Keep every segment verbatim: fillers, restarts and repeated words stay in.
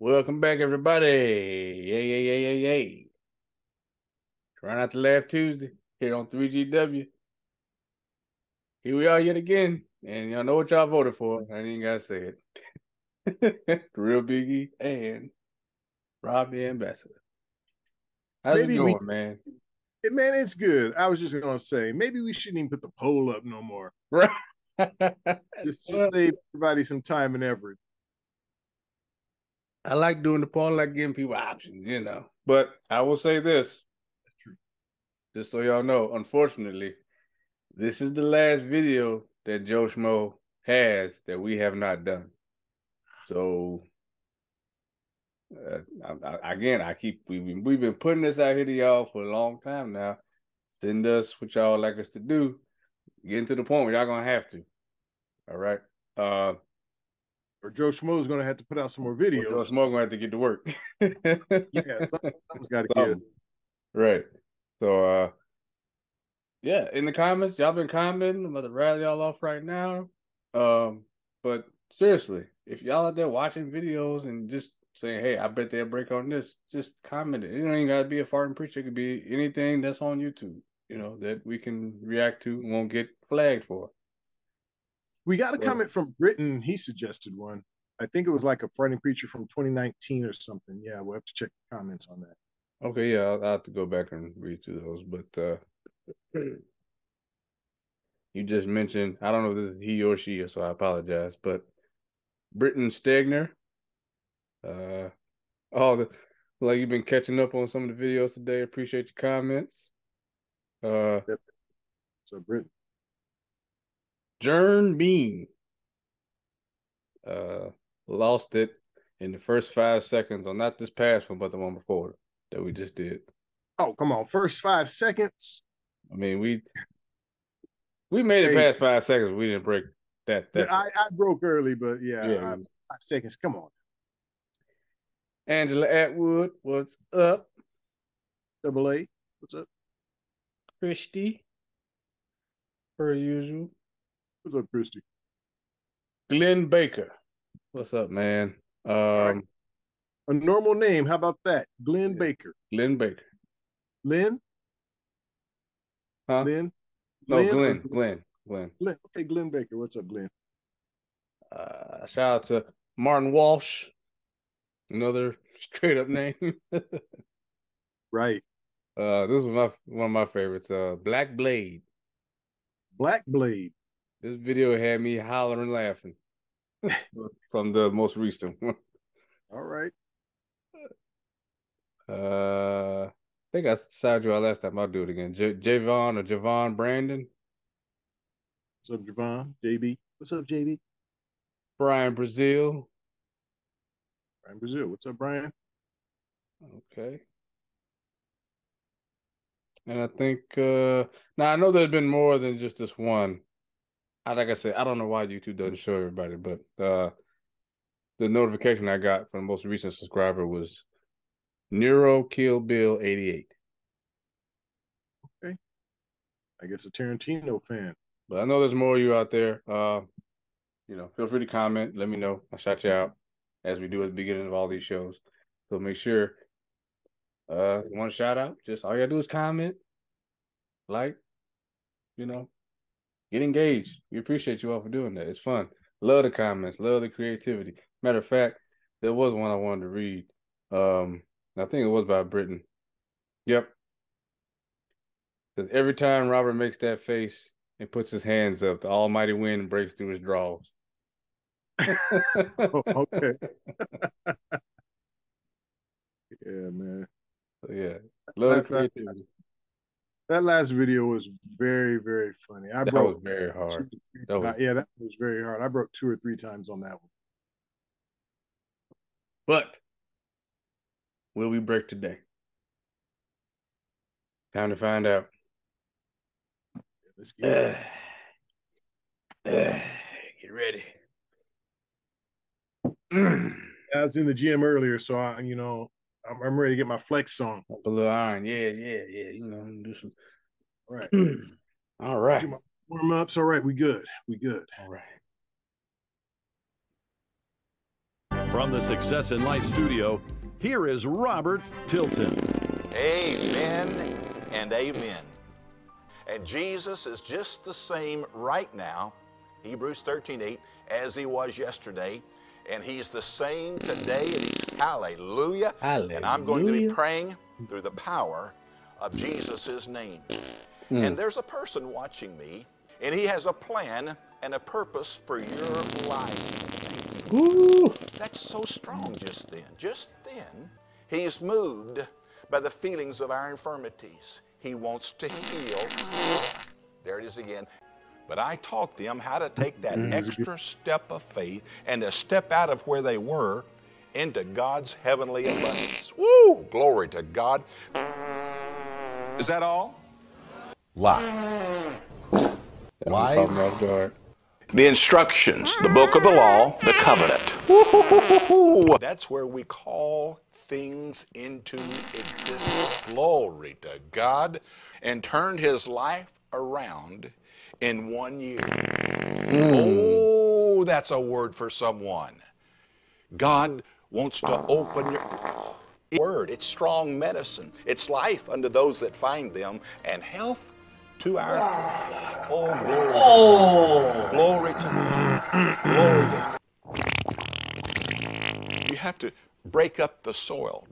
Welcome back, everybody. Yay, yay, yay, yay, yay. Trying not to laugh Tuesday here on three G W. Here we are yet again, and y'all know what y'all voted for. I ain't got to say it. Real Biggie and Rob the Ambassador. How's maybe it going, we, man? Man, it's good. I was just going to say, maybe we shouldn't even put the poll up no more. Right. just to save everybody some time and effort. I like doing the poll. I like giving people options, you know. But I will say this, just so y'all know, unfortunately, this is the last video that Joe Schmo has that we have not done. So, uh, I, I, again, I keep we, we've been putting this out here to y'all for a long time now. Send us what y'all like us to do. Getting to the point where y'all gonna have to. All right. Uh, Or Joe Schmo's going to have to put out some more videos. Or Joe Schmo's going to have to get to work. yeah, something's got to get. Right. So, uh, yeah, in the comments, y'all been commenting. I'm about to rattle y'all off right now. Um, but seriously, if y'all out there watching videos and just saying, hey, I bet they'll break on this, just comment it. It don't even got to be a farting preacher. It could be anything that's on YouTube, you know, that we can react to and won't get flagged for. We got a yeah. comment from Britain. He suggested one. I think it was like a Friday preacher from twenty nineteen or something. Yeah, we'll have to check the comments on that. Okay, yeah, I'll, I'll have to go back and read through those. But uh, you just mentioned, I don't know if this is he or she, is, so I apologize. But Britain Stegner. Uh, oh, the, like you've been catching up on some of the videos today. Appreciate your comments. Uh, yep. So, Britain. Jern Bean uh, lost it in the first five seconds on not this past one, but the one before that we just did. Oh, come on. First five seconds? I mean, we we made it past five seconds. We didn't break that. that I, I broke early, but yeah, yeah. Five, five seconds. Come on. Angela Atwood, what's up? Double A, what's up? Christy, per usual. What's up, Christy? Glenn Baker. What's up, man? Um, right. A normal name. How about that? Glenn yeah. Baker. Glenn Baker. Lynn? Huh? Lynn? No, Lynn Glenn. Glenn. Glenn. Glenn. Okay, Glenn Baker. What's up, Glenn? Uh, shout out to Martin Walsh. Another straight-up name. right. Uh, this was my one of my favorites. Uh, Black Blade. Black Blade. This video had me hollering and laughing from the most recent one. All right. Uh, I think I signed you out last time. I'll do it again. J Javon or Javon Brandon. What's up, Javon? J B. What's up, J B? Brian Brazil. Brian Brazil. What's up, Brian? Okay. And I think, uh, now I know there's been more than just this one. I, like I said, I don't know why YouTube doesn't show everybody, but uh, the notification I got from the most recent subscriber was Neuro Kill Bill eighty-eight. Okay. I guess a Tarantino fan. But I know there's more of you out there. Uh, you know, feel free to comment. Let me know. I'll shout you out as we do at the beginning of all these shows. So make sure uh, you want a shout out, just all you got to do is comment, like, you know. Get engaged. We appreciate you all for doing that. It's fun. Love the comments. Love the creativity. Matter of fact, there was one I wanted to read. Um, I think it was by Britain. Yep. Because every time Robert makes that face and puts his hands up, the almighty wind breaks through his drawers. oh, okay. yeah, man. So, yeah. Love the creativity. That last video was very, very funny. I that broke was very hard. That was... Yeah, that was very hard. I broke two or three times on that one. But will we break today? Time to find out. Yeah, let's get, uh, uh, get ready. I was in the gym earlier, so I, you know. I'm ready to get my flex on. A little iron, yeah, yeah, yeah. You know, do some. All right, all right. Do my warm ups. All right, we good. We good. All right. From the Success in Life studio, here is Robert Tilton. Amen and amen. And Jesus is just the same right now, Hebrews thirteen eight, as he was yesterday. And he's the same today. Hallelujah. Hallelujah. And I'm going to be praying through the power of Jesus' name. Mm. And there's a person watching me, and he has a plan and a purpose for your life. Ooh. That's so strong just then. Just then, he's moved by the feelings of our infirmities. He wants to heal. There it is again. But I taught them how to take that extra step of faith and to step out of where they were into God's heavenly abundance. Woo! Glory to God. Is that all? Lie. Lie. The instructions, the book of the law, the covenant. That's where we call things into existence. Glory to God. And turned his life around in one year. Mm. Oh, that's a word for someone. God wants to open your word. It's strong medicine. It's life unto those that find them, and health to our flesh. Oh, glory. Oh, glory to God. Glory to God. You have to break up the soil.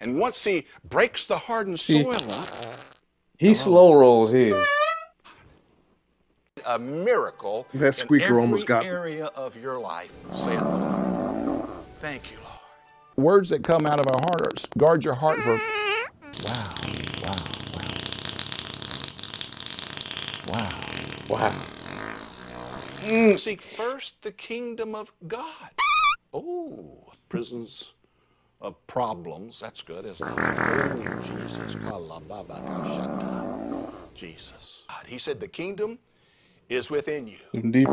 And once he breaks the hardened soil he, up, he hello. slow rolls here. A miracle that squeaker in every got area of your life, saith the Lord. Thank you, Lord. Words that come out of our heart are, guard your heart for... Wow, wow, wow. Wow, wow. Mm. Seek first the kingdom of God. Oh, prisons of problems. That's good, isn't it? Oh, Jesus. Jesus. God. He said the kingdom is within you. Indeed.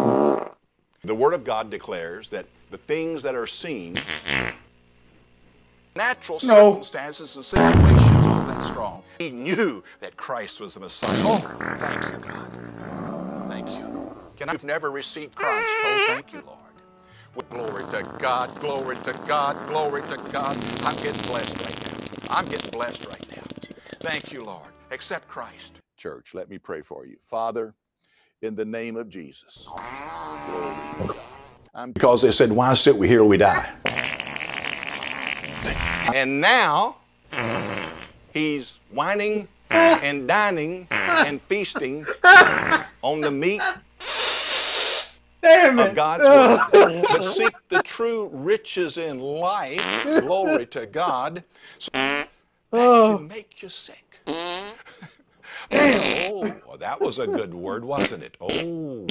The Word of God declares that the things that are seen, natural no. circumstances and situations aren't that strong. He knew that Christ was the Messiah. Oh, thank you, God. Thank you. Can I, you've never received Christ. Oh, thank you, Lord. Well, glory to God, glory to God, glory to God. I'm getting blessed right now. I'm getting blessed right now. Thank you, Lord. Accept Christ. Church, let me pray for you. Father, in the name of Jesus. I'm, because they said, why sit we here, we die. And now, he's whining and dining and feasting on the meat Damn it. of God's word. But seek the true riches in life, glory to God, so that can make you sick. Oh, that was a good word, wasn't it? Oh, oh,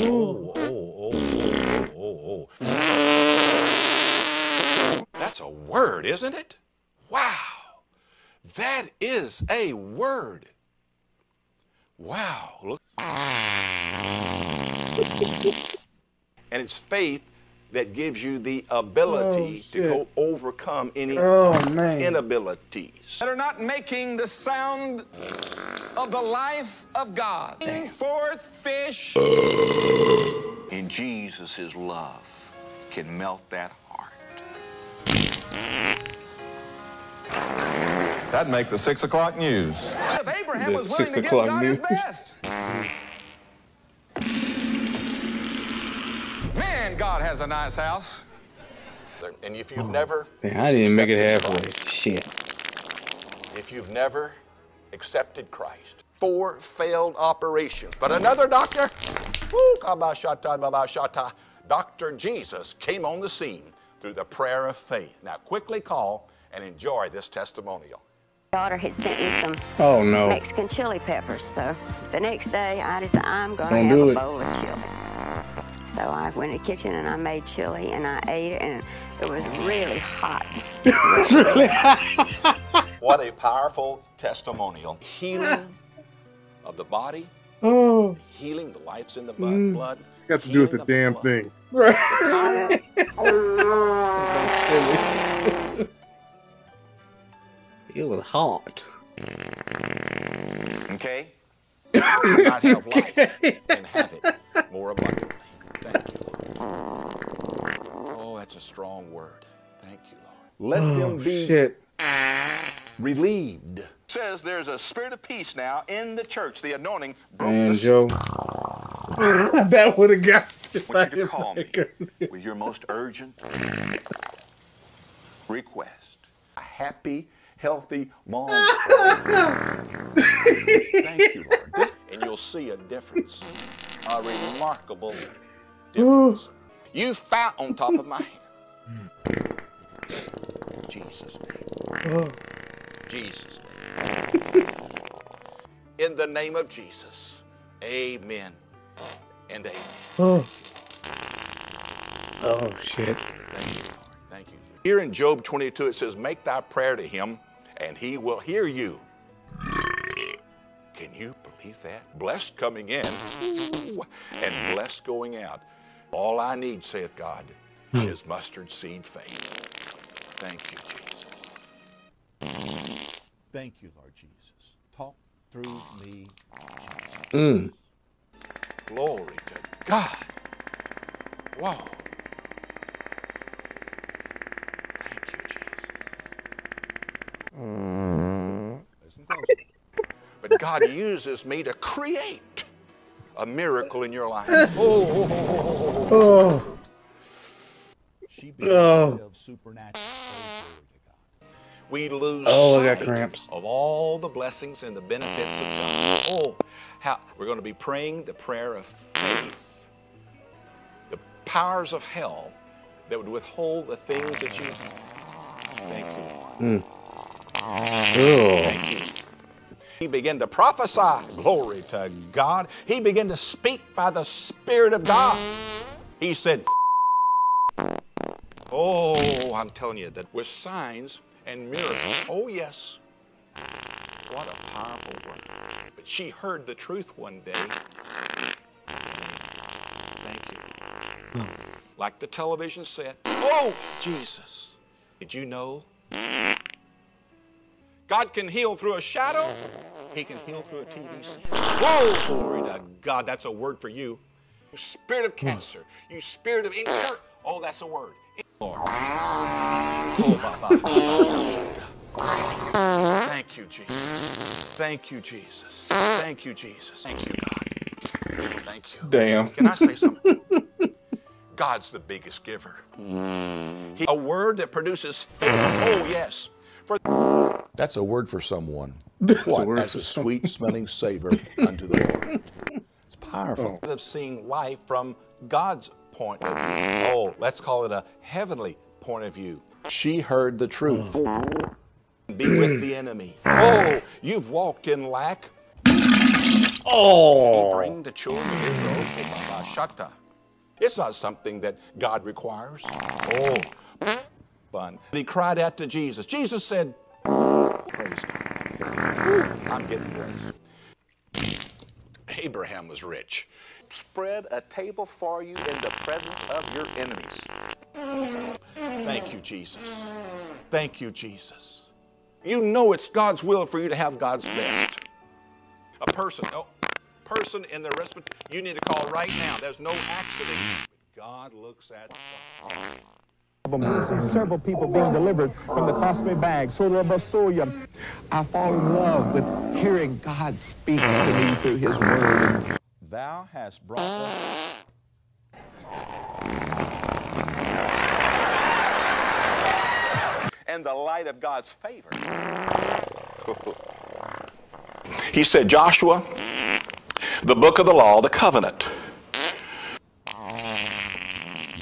oh, oh, oh, oh. That's a word, isn't it? Wow. That is a word. Wow. Look. And it's faith that gives you the ability oh, to go overcome any oh, inabilities. That are not making the sound of the life of God. Bring forth fish. And Jesus' love can melt that heart. That'd make the six o'clock news. If Abraham was willing to give God his best. Man, God has a nice house. And if you've oh, never... Man, I didn't make it halfway. Christ, Shit. If you've never accepted Christ, four failed operations. But another doctor, woo, Doctor Jesus came on the scene through the prayer of faith. Now quickly call and enjoy this testimonial. My daughter had sent me some oh, no. Mexican chili peppers. So the next day, I decided I'm going to have a bowl of chili. So I went in the kitchen and I made chili and I ate it and it was really hot. Really hot. What a powerful testimonial. Healing of the body. Oh. Healing the life's in the blood. Mm. blood it's got to do with the, the damn blood. thing. Right. It was hot. Okay. Do not have life and have it more abundantly. Thank you. Oh, that's a strong word. Thank you, Lord. Let oh, them be shit. relieved. Says there's a spirit of peace now in the church. The anointing broke Man, the Joe. That would have got you. I want you to call me with your most urgent request. A happy, healthy mom. Thank you, Lord. And you'll see a difference. A remarkable difference. You fat on top of my head. Jesus. Oh. Jesus. In the name of Jesus. Amen. And amen. Oh, oh shit. Thank you, Lord. Thank you. Here in Job twenty-two, it says, make thy prayer to him, and he will hear you. Can you believe that? Blessed coming in and blessed going out. All I need, saith God, hmm. is mustard seed faith. Thank you, Jesus. Thank you, Lord Jesus. Talk through me, Jesus. Mm. Glory to God. Whoa. Thank you, Jesus. Mm. Listen closely. But God uses me to create a miracle in your life. Oh, oh, oh, oh, oh. She became oh. supernatural. We lose oh, sight of all the blessings and the benefits of God. Oh, how we're going to be praying the prayer of faith. The powers of hell that would withhold the things that you. Thank you. Mm. Thank you. He began to prophesy. Glory to God. He began to speak by the Spirit of God. He said, oh, I'm telling you, that with signs and miracles. Oh, yes. What a powerful word. But she heard the truth one day. Thank you. Hmm. Like the television said, oh, Jesus. Did you know? God can heal through a shadow. He can heal through a T V set. Whoa, glory to God. That's a word for you. You spirit of cancer. You spirit of insert. Oh, that's a word. Lord. Oh, my, my. Thank you, Jesus. Thank you, Jesus. Thank you, Jesus. Thank you, God. Thank you. Damn. Can I say something? God's the biggest giver. He, a word that produces faith. Oh, yes. For that's a word for someone. That's what? A word That's for a sweet-smelling savor unto the Lord. It's powerful. Oh. Of seeing life from God's point of view. Oh, let's call it a heavenly point of view. She heard the truth. Oh. Be with the enemy. Oh, you've walked in lack. Oh. Bring the children of Israel. It's not something that God requires. Oh, fun. He cried out to Jesus. Jesus said, praise God. I'm getting blessed. Abraham was rich. Spread a table for you in the presence of your enemies. Thank you, Jesus. Thank you, Jesus. You know it's God's will for you to have God's best. A person, oh, person in the respite, you need to call right now. There's no accident. God looks at God. We see several people being delivered from the cosmic bag. I fall in love with hearing God speak to me through His Word. Thou hast brought us. And the light of God's favor. He said, Joshua, the book of the law, the covenant.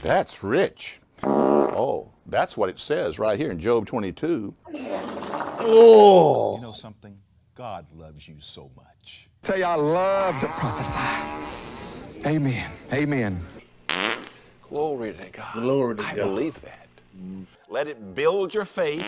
That's rich. Oh, that's what it says right here in Job twenty-two. Oh. You know something? God loves you so much. Tell you, I love to prophesy. Amen. Amen. Glory to God. Glory to God. I believe that. Mm. Let it build your faith.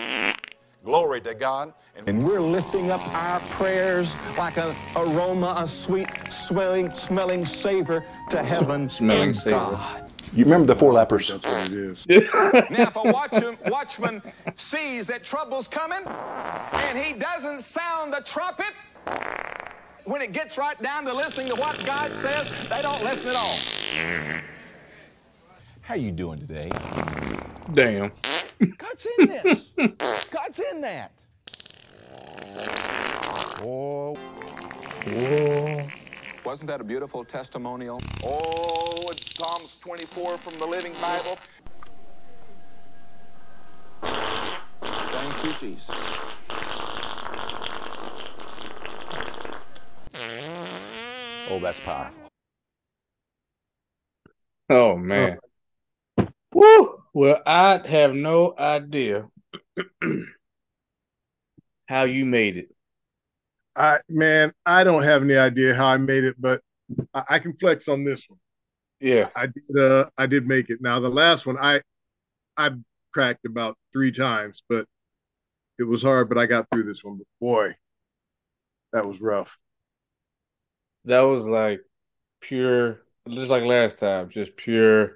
Glory to God. And, and we're lifting up our prayers like an aroma, a sweet, smelling, smelling savor to heaven. Smelling savor. God. You remember the four lepers? That's what it is. Now, if a watchman, watchman sees that trouble's coming and he doesn't sound the trumpet, when it gets right down to listening to what God says, they don't listen at all. How you doing today? Damn. God's in this. God's in that. Oh. Oh. Wasn't that a beautiful testimonial? Oh, it's Psalms twenty-four from the Living Bible. Thank you, Jesus. Oh, that's powerful. Oh, man. Oh. Woo! Well, I have no idea how you made it. I Man, I don't have any idea how I made it, but I, I can flex on this one. Yeah. I did, uh, I did make it. Now, the last one, I I cracked about three times, but it was hard, but I got through this one. But boy, that was rough. That was like pure, just like last time, just pure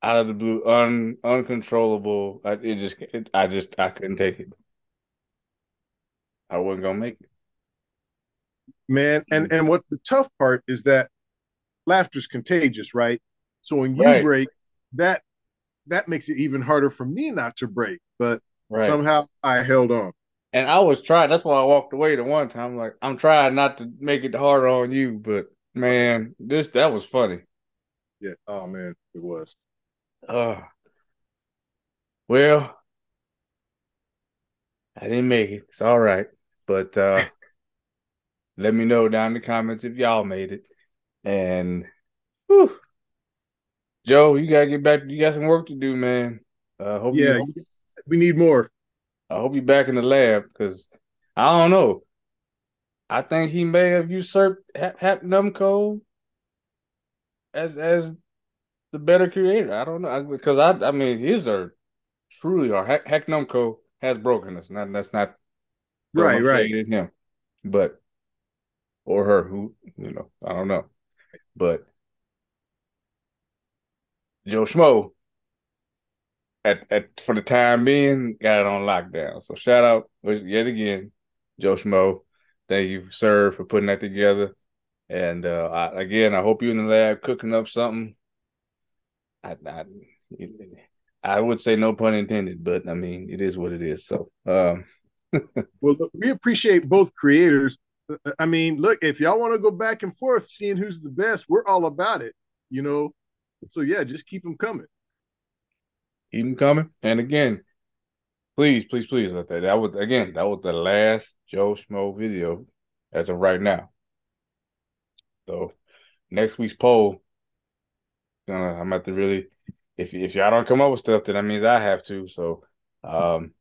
out of the blue, un, uncontrollable. I it just, it, I just, I couldn't take it. I wasn't gonna make it, man. And and what the tough part is that laughter's contagious, right? So when you right. break, that that makes it even harder for me not to break. But right. somehow I held on. And I was trying. That's why I walked away the one time. Like, I'm trying not to make it hard on you, but man, this that was funny. Yeah. Oh man, it was. Uh, well, I didn't make it. It's all right. But uh, let me know down in the comments if y'all made it. And whew, Joe, you gotta get back. You got some work to do, man. Uh, hope yeah, you know. We need more. I hope you're back in the lab, because I don't know. I think he may have usurped Hack Numco as as the better creator. I don't know, because I, I I mean his are truly are Hack, Hack Numco has broken us. Now that's not right, right. It's him, but or her, who you know, I don't know, but Joe Schmo. At, at for the time being, got it on lockdown. So shout out yet again, Joe Schmo. Thank you, sir, for putting that together. And uh, I, again, I hope you're in the lab cooking up something. I, I I would say no pun intended, but I mean it is what it is. So um, well, look, we appreciate both creators. I mean, look, if y'all want to go back and forth, seeing who's the best, we're all about it. You know, so yeah, just keep them coming. Keep them coming. And again, please, please, please let that. That was again, that was the last Joe Schmo video as of right now. So next week's poll, uh, I'm about to really if if y'all don't come up with stuff, then that means I have to. So um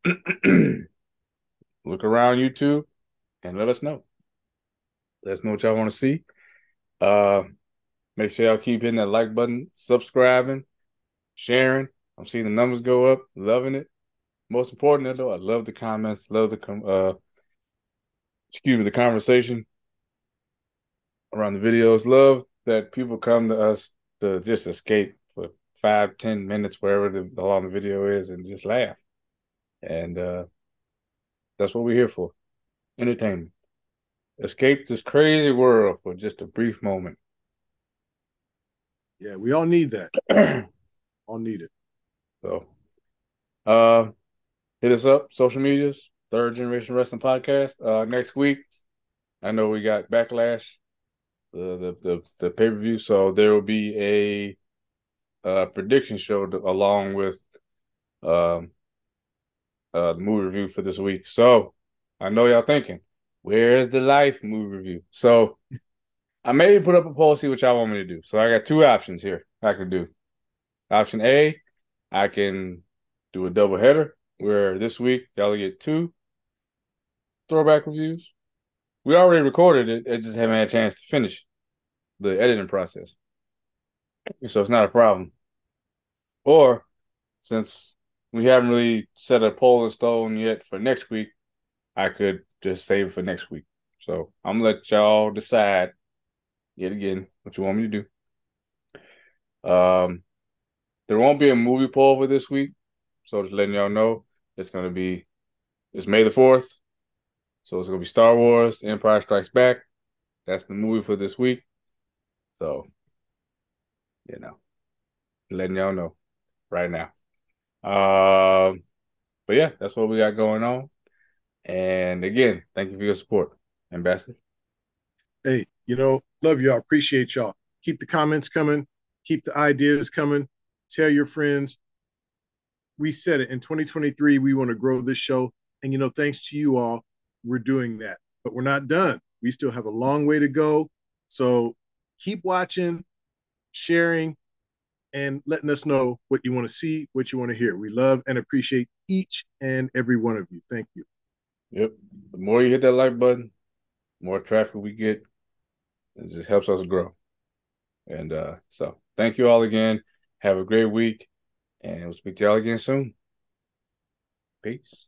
look around YouTube and let us know. Let us know what y'all want to see. Uh make sure y'all keep hitting that like button, subscribing, sharing. I'm seeing the numbers go up, loving it. Most importantly, though, I love the comments, love the com- uh, excuse me, the conversation around the videos. Love that people come to us to just escape for five, ten minutes, wherever the, the long the video is, and just laugh. And uh, that's what we're here for: entertainment. Escape this crazy world for just a brief moment. Yeah, we all need that. All need it. So, uh, hit us up, social medias, Third Generation Wrestling Podcast. Uh, next week, I know we got Backlash, the the the, the pay per view. So there will be a uh, prediction show to, along with um uh the movie review for this week. So I know y'all thinking, where's the life movie review? So I maybe put up a poll, see what y'all want me to do. So I got two options here I could do. Option A. I can do a double header where this week y'all get two throwback reviews. We already recorded it. I just haven't had a chance to finish the editing process. So it's not a problem. Or since we haven't really set a poll in stone yet for next week, I could just save it for next week. So I'm going to let y'all decide yet again what you want me to do. Um, There won't be a movie poll for this week, so just letting y'all know, it's going to be, it's May the fourth, so it's going to be Star Wars, Empire Strikes Back. That's the movie for this week. So, you know, letting y'all know right now. Uh, but yeah, that's what we got going on. And again, thank you for your support, Ambassador. Hey, you know, love y'all. Appreciate y'all. Keep the comments coming. Keep the ideas coming. Tell your friends. We said it in twenty twenty-three, we want to grow this show. And, you know, thanks to you all, we're doing that. But we're not done. We still have a long way to go. So keep watching, sharing, and letting us know what you want to see, what you want to hear. We love and appreciate each and every one of you. Thank you. Yep. The more you hit that like button, the more traffic we get. It just helps us grow. And uh, so thank you all again. Have a great week. And we'll speak to y'all again soon. Peace.